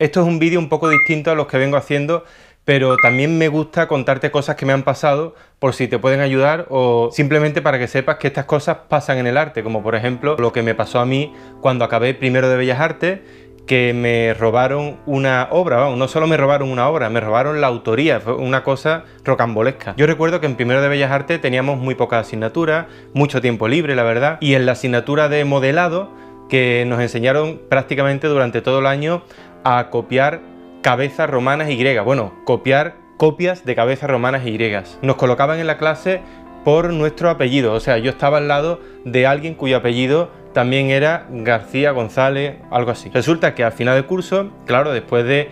Esto es un vídeo un poco distinto a los que vengo haciendo, pero también me gusta contarte cosas que me han pasado por si te pueden ayudar o simplemente para que sepas que estas cosas pasan en el arte, como por ejemplo lo que me pasó a mí cuando acabé primero de Bellas Artes, que me robaron una obra. Vamos, no solo me robaron una obra, me robaron la autoría, fue una cosa rocambolesca. Yo recuerdo que en primero de Bellas Artes teníamos muy pocas asignaturas, mucho tiempo libre, la verdad, y en la asignatura de modelado, que nos enseñaron prácticamente durante todo el año a copiar cabezas romanas y griegas, bueno, copiar copias de cabezas romanas y griegas. Nos colocaban en la clase por nuestro apellido, o sea, yo estaba al lado de alguien cuyo apellido también era García, González, algo así. Resulta que al final del curso, claro, después de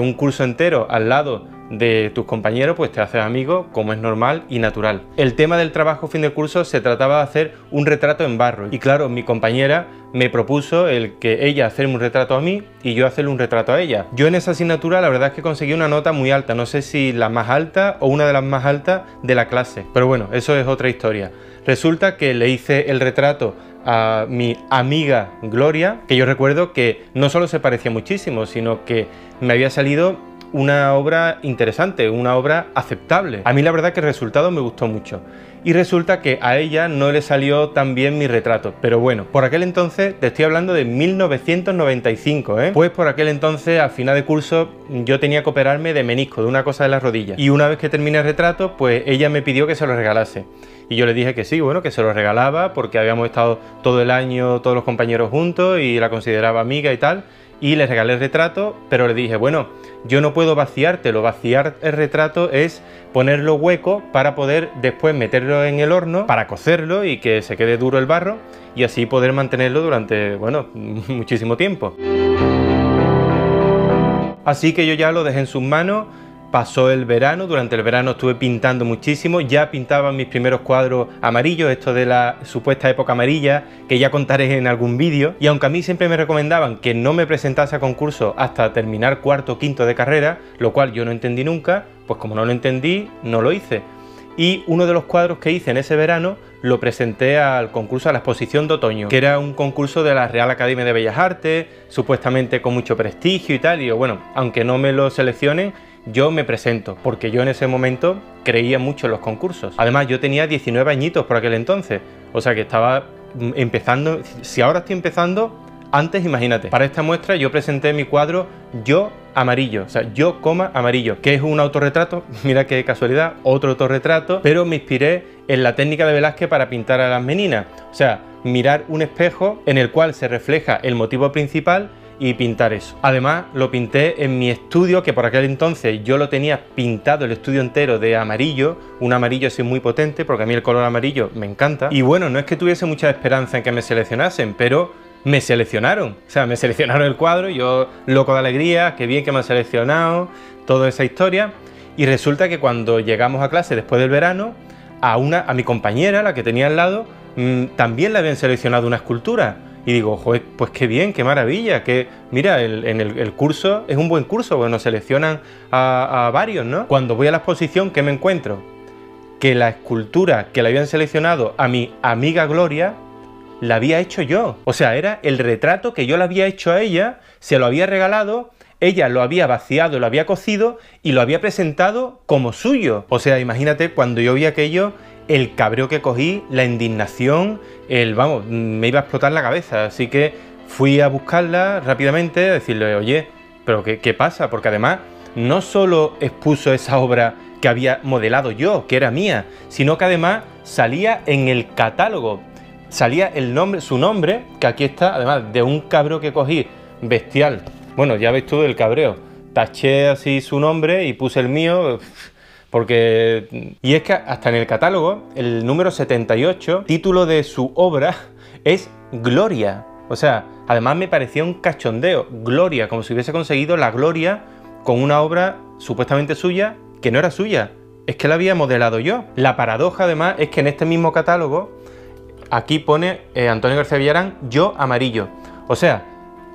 un curso entero al lado de tus compañeros, pues te haces amigo, como es normal y natural. El tema del trabajo fin de curso se trataba de hacer un retrato en barro y claro, mi compañera me propuso el que ella hacerme un retrato a mí y yo hacerle un retrato a ella. Yo en esa asignatura la verdad es que conseguí una nota muy alta, no sé si la más alta o una de las más altas de la clase, pero bueno, eso es otra historia. Resulta que le hice el retrato a mi amiga Gloria, que yo recuerdo que no solo se parecía muchísimo, sino que me había salido una obra interesante, una obra aceptable. A mí la verdad que el resultado me gustó mucho. Y resulta que a ella no le salió tan bien mi retrato. Pero bueno, por aquel entonces, te estoy hablando de 1995, ¿eh? Pues por aquel entonces, a final de curso, yo tenía que operarme de menisco, de una cosa de las rodillas. Y una vez que terminé el retrato, pues ella me pidió que se lo regalase. Y yo le dije que sí, bueno, que se lo regalaba porque habíamos estado todo el año todos los compañeros juntos y la consideraba amiga y tal. Y le regalé el retrato, pero le dije, bueno, yo no puedo vaciártelo, vaciar el retrato es ponerlo hueco para poder después meterlo en el horno, para cocerlo y que se quede duro el barro y así poder mantenerlo durante, bueno, muchísimo tiempo. Así que yo ya lo dejé en sus manos. Pasó el verano, durante el verano estuve pintando muchísimo, ya pintaba mis primeros cuadros amarillos, esto de la supuesta época amarilla, que ya contaré en algún vídeo, y aunque a mí siempre me recomendaban que no me presentase a concursos hasta terminar cuarto o quinto de carrera, lo cual yo no entendí nunca, pues como no lo entendí, no lo hice. Y uno de los cuadros que hice en ese verano lo presenté al concurso, a la exposición de otoño, que era un concurso de la Real Academia de Bellas Artes, supuestamente con mucho prestigio y tal, y yo, bueno, aunque no me lo seleccionen, yo me presento, porque yo en ese momento creía mucho en los concursos. Además, yo tenía 19 añitos por aquel entonces, o sea que estaba empezando, si ahora estoy empezando, antes imagínate. Para esta muestra yo presenté mi cuadro Yo Amarillo, o sea, Yo, Amarillo, que es un autorretrato, mira qué casualidad, otro autorretrato, pero me inspiré en la técnica de Velázquez para pintar a las meninas, o sea, mirar un espejo en el cual se refleja el motivo principal y pintar eso. Además, lo pinté en mi estudio, que por aquel entonces yo lo tenía pintado el estudio entero de amarillo, un amarillo así muy potente, porque a mí el color amarillo me encanta. Y bueno, no es que tuviese mucha esperanza en que me seleccionasen, pero me seleccionaron, o sea, me seleccionaron el cuadro, yo loco de alegría, qué bien que me han seleccionado, toda esa historia. Y resulta que cuando llegamos a clase después del verano, a mi compañera, la que tenía al lado, también le habían seleccionado una escultura. Y digo, joder, pues qué bien, qué maravilla, que mira, el curso es un buen curso, bueno, seleccionan a varios, ¿no? Cuando voy a la exposición, ¿qué me encuentro? Que la escultura que le habían seleccionado a mi amiga Gloria, la había hecho yo. O sea, era el retrato que yo le había hecho a ella, se lo había regalado, ella lo había vaciado, lo había cocido y lo había presentado como suyo. O sea, imagínate cuando yo vi aquello, el cabreo que cogí, la indignación, vamos, me iba a explotar la cabeza. Así que fui a buscarla rápidamente, a decirle, oye, pero ¿qué pasa? Porque además no solo expuso esa obra que había modelado yo, que era mía, sino que además salía en el catálogo, salía el nombre, su nombre, que aquí está, además de un cabreo que cogí, bestial. Bueno, ya ves tú el cabreo, taché así su nombre y puse el mío. Porque, y es que hasta en el catálogo, el número 78, título de su obra es Gloria. O sea, además me parecía un cachondeo, Gloria, como si hubiese conseguido la gloria con una obra supuestamente suya, que no era suya, es que la había modelado yo. La paradoja además es que en este mismo catálogo, aquí pone Antonio García Villarán, Yo Amarillo. O sea,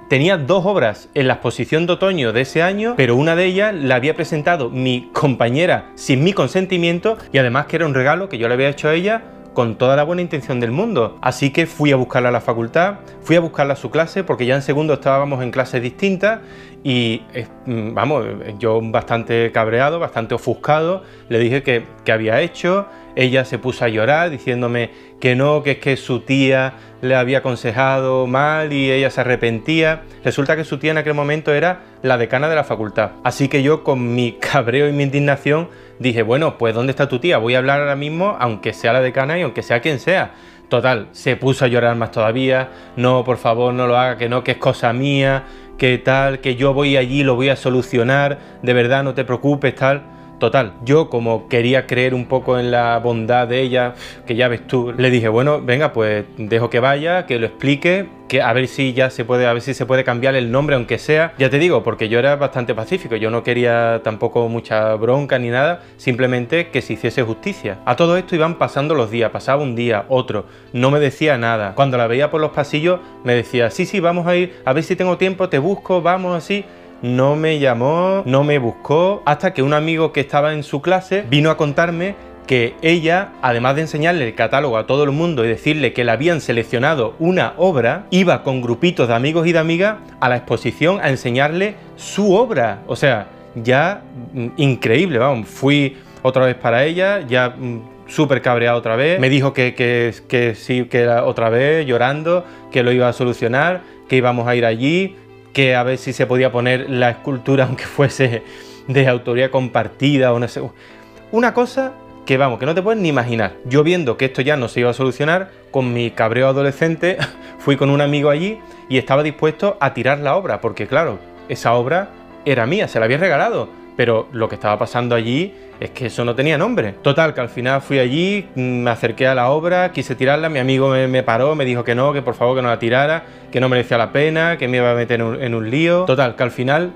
tenía dos obras en la exposición de otoño de ese año, pero una de ellas la había presentado mi compañera sin mi consentimiento y además que era un regalo que yo le había hecho a ella con toda la buena intención del mundo. Así que fui a buscarla a la facultad, fui a buscarla a su clase, porque ya en segundo estábamos en clases distintas y, vamos, yo bastante cabreado, bastante ofuscado, le dije que había hecho. Ella se puso a llorar diciéndome que no, que es que su tía le había aconsejado mal y ella se arrepentía. Resulta que su tía en aquel momento era la decana de la facultad. Así que yo, con mi cabreo y mi indignación, dije, bueno, pues ¿dónde está tu tía? Voy a hablar ahora mismo, aunque sea la decana y aunque sea quien sea. Total, se puso a llorar más todavía. No, por favor, no lo haga, que no, que es cosa mía, que tal, que yo voy allí, lo voy a solucionar, de verdad, no te preocupes, tal. Total, yo, como quería creer un poco en la bondad de ella, que ya ves tú, le dije, bueno, venga, pues dejo que vaya, que lo explique, que a ver si ya se puede, a ver si se puede cambiar el nombre, aunque sea, ya te digo, porque yo era bastante pacífico, yo no quería tampoco mucha bronca ni nada, simplemente que se hiciese justicia. A todo esto iban pasando los días, pasaba un día, otro, no me decía nada. Cuando la veía por los pasillos me decía, sí, sí, vamos a ir, a ver si tengo tiempo, te busco, vamos, así. No me llamó, no me buscó, hasta que un amigo que estaba en su clase vino a contarme que ella, además de enseñarle el catálogo a todo el mundo y decirle que le habían seleccionado una obra, iba con grupitos de amigos y de amigas a la exposición a enseñarle su obra. O sea, ya increíble, vamos, fui otra vez para ella, ya súper cabreado otra vez, me dijo que sí, que era otra vez llorando, que lo iba a solucionar, que íbamos a ir allí, que a ver si se podía poner la escultura, aunque fuese de autoría compartida o no sé. Una cosa que, vamos, que no te puedes ni imaginar. Yo, viendo que esto ya no se iba a solucionar, con mi cabreo adolescente fui con un amigo allí y estaba dispuesto a tirar la obra, porque claro, esa obra era mía, se la había regalado, pero lo que estaba pasando allí es que eso no tenía nombre. Total, que al final fui allí, me acerqué a la obra, quise tirarla, mi amigo me paró, me dijo que no, que por favor que no la tirara, que no merecía la pena, que me iba a meter en un lío. Total, que al final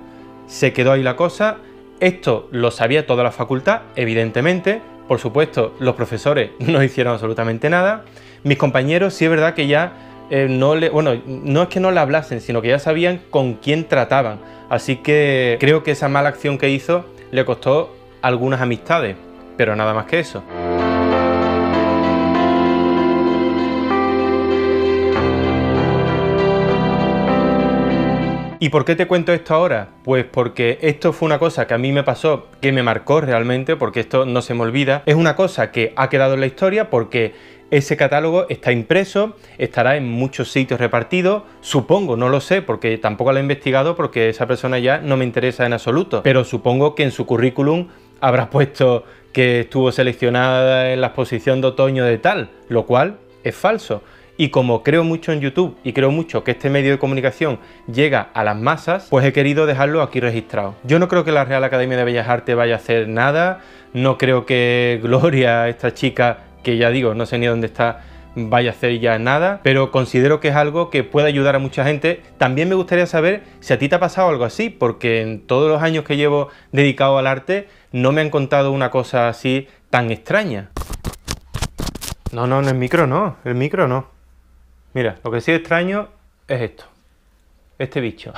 se quedó ahí la cosa. Esto lo sabía toda la facultad, evidentemente. Por supuesto, los profesores no hicieron absolutamente nada. Mis compañeros, sí es verdad que ya no es que no le hablasen, sino que ya sabían con quién trataban. Así que creo que esa mala acción que hizo le costó algunas amistades, pero nada más que eso. ¿Y por qué te cuento esto ahora? Pues porque esto fue una cosa que a mí me pasó, que me marcó realmente, porque esto no se me olvida. Es una cosa que ha quedado en la historia porque ese catálogo está impreso, estará en muchos sitios repartido, supongo, no lo sé, porque tampoco lo he investigado, porque esa persona ya no me interesa en absoluto, pero supongo que en su currículum habrá puesto que estuvo seleccionada en la exposición de otoño de tal, lo cual es falso. Y como creo mucho en YouTube y creo mucho que este medio de comunicación llega a las masas, pues he querido dejarlo aquí registrado. Yo no creo que la Real Academia de Bellas Artes vaya a hacer nada, no creo que Gloria, esta chica, que ya digo, no sé ni dónde está, vaya a hacer ya nada, pero considero que es algo que puede ayudar a mucha gente. También me gustaría saber si a ti te ha pasado algo así, porque en todos los años que llevo dedicado al arte no me han contado una cosa así tan extraña. No, no, el micro no, el micro no. Mira, lo que sí extraño es esto, este bicho.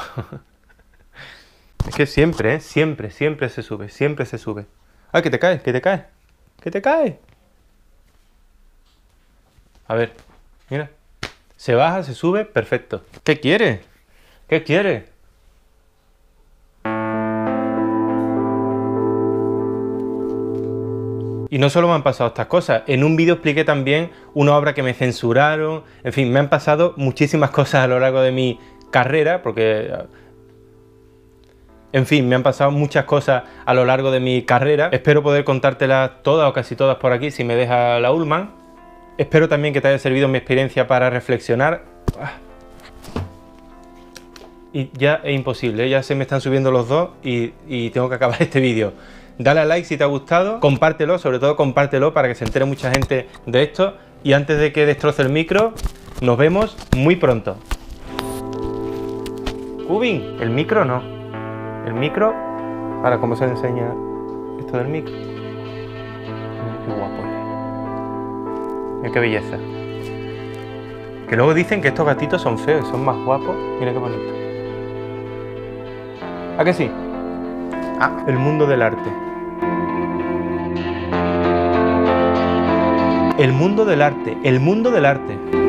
Es que siempre, siempre se sube, ¡Ay, que te caes, que te caes! A ver, mira, se baja, se sube, perfecto. ¿Qué quiere? ¿Qué quiere? Y no solo me han pasado estas cosas, en un vídeo expliqué también una obra que me censuraron, en fin, me han pasado muchísimas cosas a lo largo de mi carrera, porque... En fin, me han pasado muchas cosas a lo largo de mi carrera. Espero poder contártelas todas o casi todas por aquí, si me deja la Ullman. Espero también que te haya servido mi experiencia para reflexionar. Y ya es imposible, ya se me están subiendo los dos y tengo que acabar este vídeo. Dale a like si te ha gustado, compártelo, sobre todo compártelo para que se entere mucha gente de esto. Y antes de que destroce el micro, nos vemos muy pronto. Cubin, el micro no. El micro... Ahora, ¿cómo se enseña esto del micro? Qué guapo. Mira qué belleza. Que luego dicen que estos gatitos son feos y son más guapos. Mira qué bonito. ¿A que sí? El mundo del arte. El mundo del arte, el mundo del arte.